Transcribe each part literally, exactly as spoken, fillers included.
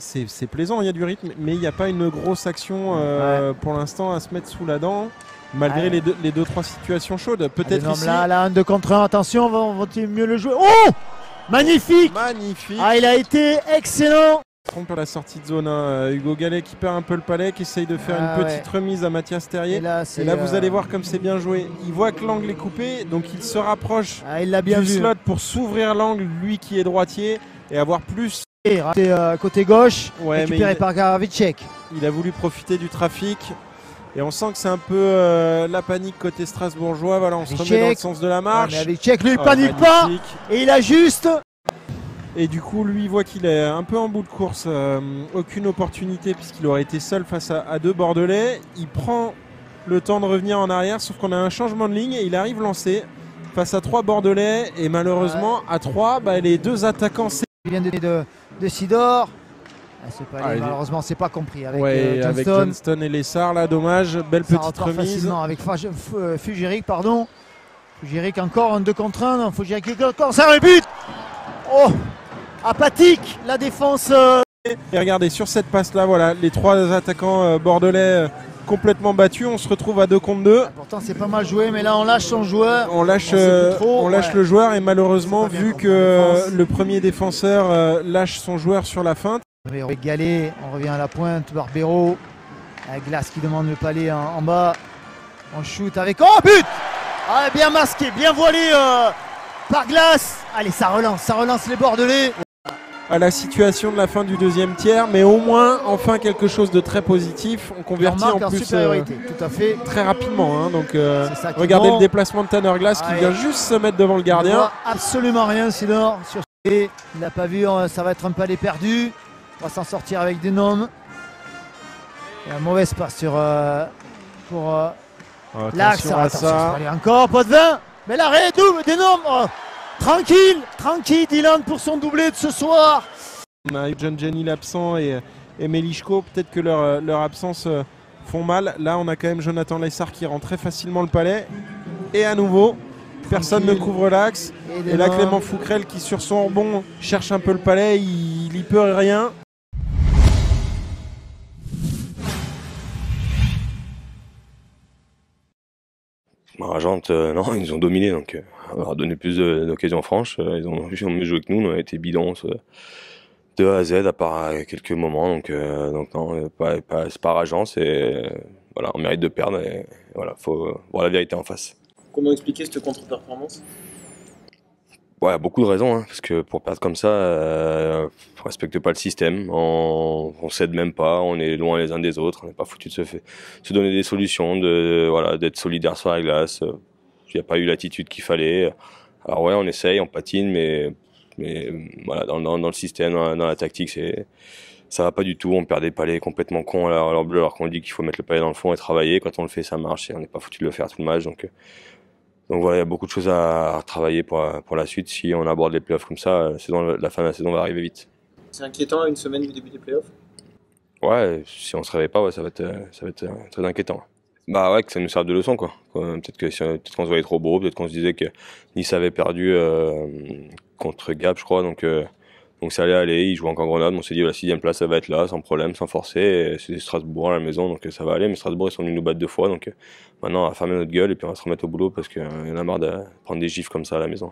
c'est plaisant, il y a du rythme, mais il n'y a pas une grosse action euh, ouais. pour l'instant à se mettre sous la dent, malgré ouais. les deux, trois situations chaudes. Peut-être ici. Là, là, un de contre un, attention, vont-ils mieux le jouer? Oh, magnifique, magnifique. Ah, il a été excellent. Trompe à la sortie de zone, hein. Hugo Gallet qui perd un peu le palais, qui essaye de faire ah, une petite ouais. remise à Mathias Terrier. Et là, et là euh... vous allez voir comme c'est bien joué. Il voit que l'angle est coupé, donc il se rapproche ah, il bien du vu. slot pour s'ouvrir l'angle, lui qui est droitier, et avoir plus. Et euh, côté gauche, ouais, récupéré il... par Garaviczek. Il a voulu profiter du trafic. Et on sent que c'est un peu euh, la panique côté strasbourgeois. Voilà, on se remet dans le sens de la marche. Garaviczek, lui, il panique pas. Et il ajuste. Et du coup, lui, il voit qu'il est un peu en bout de course. Euh, aucune opportunité puisqu'il aurait été seul face à, à deux Bordelais. Il prend le temps de revenir en arrière, sauf qu'on a un changement de ligne et il arrive lancé face à trois Bordelais. Et malheureusement, ouais. à trois, bah, les deux attaquants... Il vient de donner de, de Sidor. Ah, pas allé, ah, malheureusement, c'est pas compris. Avec, ouais, euh, Johnston. avec Johnston et Lessard, là, dommage. Belle ça petite remise. Non, avec Fugéric, pardon. Fugéric encore, un deux contre un. Fugéric encore, ça rébute. Oh, apathique, la défense. Euh... Et regardez, sur cette passe-là, voilà, les trois attaquants euh, bordelais euh, complètement battus. On se retrouve à deux contre deux. Ah, pourtant, c'est pas mal joué, mais là, on lâche son joueur. On lâche, on trop, on lâche ouais. le joueur, et malheureusement, vu que le premier défenseur euh, lâche son joueur sur la feinte. Avec Gallet, on revient à la pointe. Barbero, avec Glace qui demande le palais en, en bas. On shoot avec. Oh, but! Ah, bien masqué, bien voilé euh, par Glace. Allez, ça relance, ça relance les Bordelais. À la situation de la fin du deuxième tiers, mais au moins enfin quelque chose de très positif. On convertit en plus euh, tout à fait très rapidement. Hein, donc euh, regardez bon. le déplacement de Tanner Glass qui vient juste se mettre devant le gardien. Il voit absolument rien, Sidor. Sur... Il n'a pas vu, ça va être un palais perdu. On va s'en sortir avec Denom. Et un mauvais passe sur euh, pour euh, oh, l'axe. Encore pot de vin. Mais l'arrêt double Denom. Oh. Tranquille, tranquille, Dylan pour son doublé de ce soir. On a John Jenny l'absent et, et Melichko, peut-être que leur, leur absence euh, font mal. Là, on a quand même Jonathan Lessard qui rentre très facilement le palais. Et à nouveau, personne tranquille. ne couvre l'axe. Et, et là, Clément Fouquerel qui, sur son rebond, cherche un peu le palais, il n'y peut rien. Marajante, euh, non, ils nous ont dominés, donc euh, on leur a donné plus d'occasions franches. Euh, ils ont, ils ont mieux joué que nous, on a été bidons euh, de A à Z, à part à quelques moments. Donc, euh, donc non, pas, pas, c'est pas rageant, euh, voilà, on mérite de perdre, et voilà, faut euh, voir la vérité en face. Comment expliquer cette contre-performance? Ouais, beaucoup de raisons, hein, parce que pour perdre comme ça, euh, on respecte pas le système, on, on cède même pas, on est loin les uns des autres, on n'est pas foutu de se, fait, se donner des solutions, de, de voilà, d'être solidaire sur la glace. Il euh, n'y a pas eu l'attitude qu'il fallait. Alors ouais, on essaye, on patine, mais, mais voilà, dans, dans, dans le système, dans, dans la tactique, c'est, ça va pas du tout. On perd des palais complètement cons à l'heure bleue, alors qu'on dit qu'il faut mettre le palais dans le fond et travailler. Quand on le fait, ça marche et on n'est pas foutu de le faire tout le match, donc. Euh, Donc voilà, il y a beaucoup de choses à retravailler pour, pour la suite. Si on aborde les playoffs comme ça, la, saison, la fin de la saison va arriver vite. C'est inquiétant à une semaine du début des playoffs? Ouais, si on ne se réveille pas, ouais, ça va être, ça va être très inquiétant. Bah ouais, que ça nous serve de leçon, quoi. Peut-être qu'on peut-être qu'on se voyait trop beau, peut-être qu'on se disait que Nice avait perdu euh, contre Gap, je crois. Donc, euh, donc ça allait aller, ils jouaient encore Grenoble. On s'est dit, la sixième place, ça va être là, sans problème, sans forcer. C'est Strasbourg à la maison, donc ça va aller. Mais Strasbourg, ils sont venus nous battre deux fois. Donc euh, maintenant, on va fermer notre gueule et puis on va se remettre au boulot parce qu'il euh, y en a marre de euh, prendre des gifles comme ça à la maison.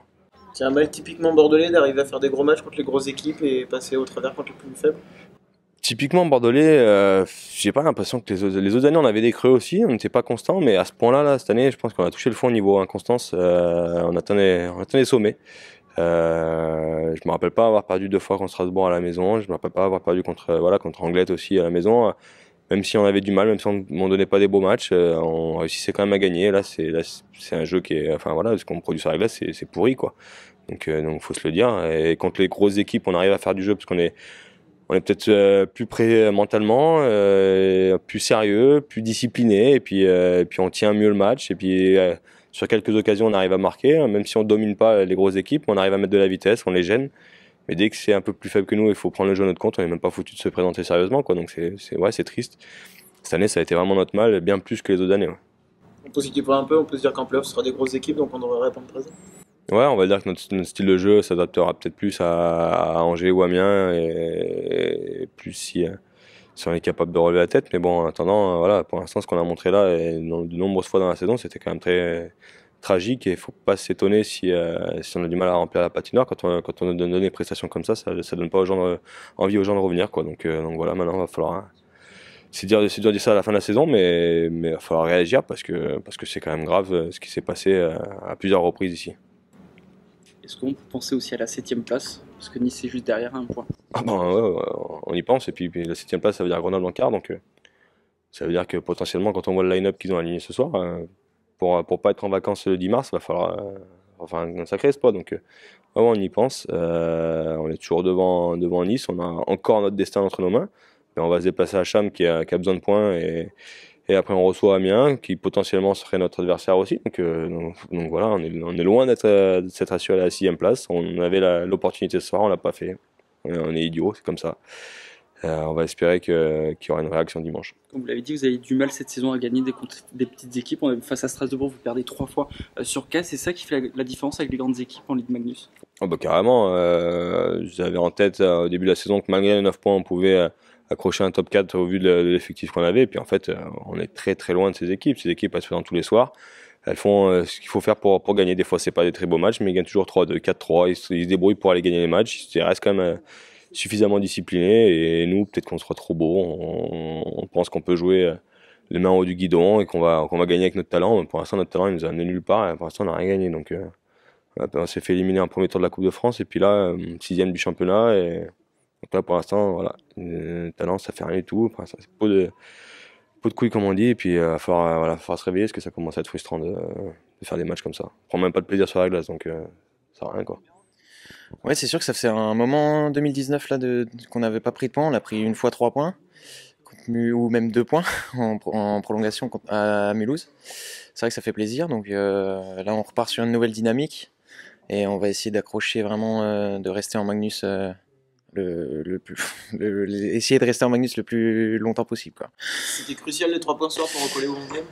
C'est un mal typiquement bordelais d'arriver à faire des gros matchs contre les grosses équipes et passer au travers contre les plus faibles? Typiquement bordelais, euh, j'ai pas l'impression que les autres, les autres années, on avait des creux aussi. On n'était pas constant, mais à ce point-là, là, cette année, je pense qu'on a touché le fond au niveau inconstance. Euh, on attendait les sommets. Euh, je me rappelle pas avoir perdu deux fois contre Strasbourg à la maison. Je me rappelle pas avoir perdu contre voilà contre Anglette aussi à la maison. Même si on avait du mal, même si on ne donnait pas des beaux matchs, euh, on réussissait quand même à gagner. Là, c'est c'est un jeu qui est enfin voilà ce qu'on produit sur la glace, c'est pourri quoi. Donc euh, donc faut se le dire. Et contre les grosses équipes, on arrive à faire du jeu parce qu'on est on est peut-être euh, plus prêt mentalement, euh, plus sérieux, plus discipliné. Et puis euh, et puis on tient mieux le match. Et puis euh, sur quelques occasions, on arrive à marquer. Même si on ne domine pas les grosses équipes, on arrive à mettre de la vitesse, on les gêne. Mais dès que c'est un peu plus faible que nous, il faut prendre le jeu à notre compte. On n'est même pas foutu de se présenter sérieusement, quoi. Donc c'est ouais, c'est triste. Cette année, ça a été vraiment notre mal, bien plus que les autres années. Ouais. On peut s'y dire un peu, on peut se dire qu'en playoff, ce sera des grosses équipes, donc on devrait répondre présent. Ouais, on va dire que notre, notre style de jeu s'adaptera peut-être plus à, à Angers ou Amiens, et, et plus si, si on est capable de relever la tête. Mais bon, en attendant, voilà, pour l'instant, ce qu'on a montré là, et de nombreuses fois dans la saison, c'était quand même très tragique, et il ne faut pas s'étonner si, euh, si on a du mal à remplir la patinoire. Quand on, quand on donne des prestations comme ça, ça ne donne pas aux gens de, envie aux gens de revenir, quoi. Donc, euh, donc voilà, maintenant, il va falloir... Hein, c'est dur de dire ça à la fin de la saison, mais il va falloir réagir parce que parce que c'est quand même grave ce qui s'est passé à, à plusieurs reprises ici. Est-ce qu'on peut penser aussi à la septième place? Parce que Nice est juste derrière un point. Ah ben ouais, on y pense, et puis, puis la septième place ça veut dire Grenoble en quart, donc euh, ça veut dire que potentiellement quand on voit le line-up qu'ils ont aligné ce soir, euh, pour pour pas être en vacances le dix mars, il va falloir euh, enfin un sacré espoir. Donc euh, vraiment on y pense, euh, on est toujours devant, devant Nice, on a encore notre destin entre nos mains. On va se déplacer à Cham qui a, qui a besoin de points, et, et après on reçoit Amiens qui potentiellement serait notre adversaire aussi. Donc, euh, donc, donc voilà, on est, on est loin d'être à, d'être assuré à la sixième place. On avait l'opportunité ce soir, on ne l'a pas fait. On est, on est idiots, c'est comme ça. Euh, on va espérer que, qu'il y aura une réaction dimanche. Comme vous l'avez dit, vous avez du mal cette saison à gagner des, des petites équipes. On a, face à Strasbourg, vous perdez trois fois sur quatre. C'est ça qui fait la, la différence avec les grandes équipes en Ligue Magnus? Oh bah carrément. Euh, J'avais en tête euh, au début de la saison que malgré les neuf points, on pouvait... Euh, accrocher un top quatre au vu de l'effectif qu'on avait, et puis en fait on est très très loin de ces équipes. Ces équipes elles se font tous les soirs, elles font ce qu'il faut faire pour, pour gagner. Des fois c'est pas des très beaux matchs, mais ils gagnent toujours trois deux, quatre trois, ils se débrouillent pour aller gagner les matchs, ils restent quand même suffisamment disciplinés, et nous peut-être qu'on sera trop beau, on, on pense qu'on peut jouer les mains en haut du guidon et qu'on va, qu'on va gagner avec notre talent. Pour l'instant notre talent il nous a amené nulle part, et pour l'instant on n'a rien gagné, donc on s'est fait éliminer en premier tour de la Coupe de France, et puis là sixième du championnat, et... Donc là, pour l'instant, voilà, le talent, ça fait rien du tout. Pour l'instant, c'est pas de, pas de couilles, comme on dit. Et puis, il va falloir, voilà, falloir se réveiller parce que ça commence à être frustrant de, de faire des matchs comme ça. On prend même pas de plaisir sur la glace, donc euh, ça sert à rien, quoi. Ouais, c'est sûr que ça faisait un moment en deux mille dix-neuf là, de, de, qu'on n'avait pas pris de points. On a pris une fois trois points, ou même deux points en, en prolongation à Mulhouse. C'est vrai que ça fait plaisir. Donc euh, là, on repart sur une nouvelle dynamique. Et on va essayer d'accrocher vraiment, euh, de rester en Magnus... Euh, Le, le plus, le, le, essayer de rester en Magnus le plus longtemps possible, quoi. C'était crucial les trois points ce soir pour recoller au onzième.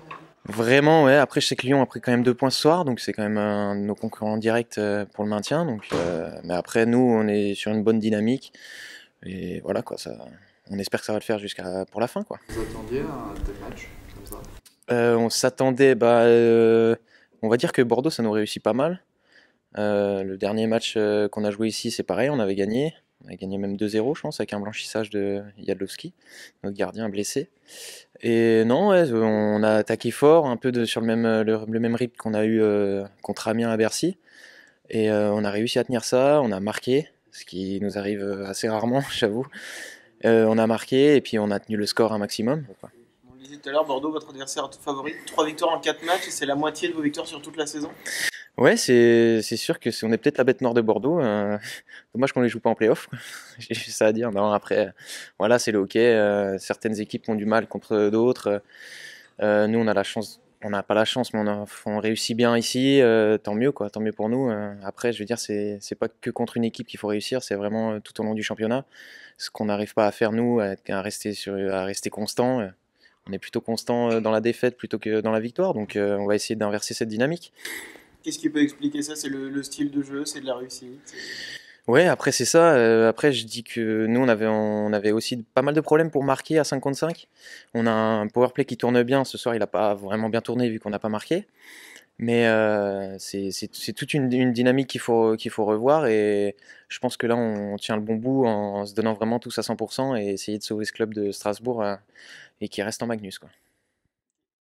Vraiment, ouais. Après, je sais que Lyon a pris quand même deux points ce soir, donc c'est quand même un de nos concurrents directs pour le maintien. Donc, euh, mais après, nous, on est sur une bonne dynamique, et voilà, quoi. Ça, on espère que ça va le faire jusqu'à pour la fin, quoi. Vous attendiez à des matchs comme ça? euh, On s'attendait, bah, euh, on va dire que Bordeaux, ça nous réussit pas mal. Euh, le dernier match qu'on a joué ici, c'est pareil, on avait gagné. On a gagné même deux zéro, je pense, avec un blanchissage de Jadlovski, notre gardien blessé. Et non, ouais, on a attaqué fort, un peu de, sur le même, le, le même rythme qu'on a eu euh, contre Amiens à Bercy. Et euh, on a réussi à tenir ça, on a marqué, ce qui nous arrive assez rarement, j'avoue. Euh, on a marqué et puis on a tenu le score un maximum. Quoi. On le disait tout à l'heure, Bordeaux, votre adversaire favori, trois victoires en quatre matchs, et c'est la moitié de vos victoires sur toute la saison. Ouais, c'est sûr que si on est peut-être la bête noire de Bordeaux, euh, dommage qu'on ne les joue pas en play-off. J'ai juste ça à dire. Non, après, euh, voilà, c'est le hockey. Euh, certaines équipes ont du mal contre d'autres. Euh, nous, on a la chance, on n'a pas la chance, mais on, a, on réussit bien ici. Euh, tant mieux, quoi, tant mieux pour nous. Euh, après, je veux dire, c'est pas que contre une équipe qu'il faut réussir, c'est vraiment euh, tout au long du championnat. Ce qu'on n'arrive pas à faire, nous, à, à, rester, sur, à rester constant. Euh, on est plutôt constant dans la défaite plutôt que dans la victoire. Donc, euh, on va essayer d'inverser cette dynamique. Qu'est-ce qui peut expliquer ça? C'est le, le style de jeu, c'est de la réussite? Ouais, après c'est ça. Euh, après je dis que nous on avait, on avait aussi pas mal de problèmes pour marquer à cinq contre cinq. On a un powerplay qui tourne bien. Ce soir il n'a pas vraiment bien tourné vu qu'on n'a pas marqué. Mais euh, c'est toute une, une dynamique qu'il faut, qu'il faut revoir. Et je pense que là on, on tient le bon bout en, en se donnant vraiment tous à cent pour cent et essayer de sauver ce club de Strasbourg euh, et qui reste en Magnus, quoi.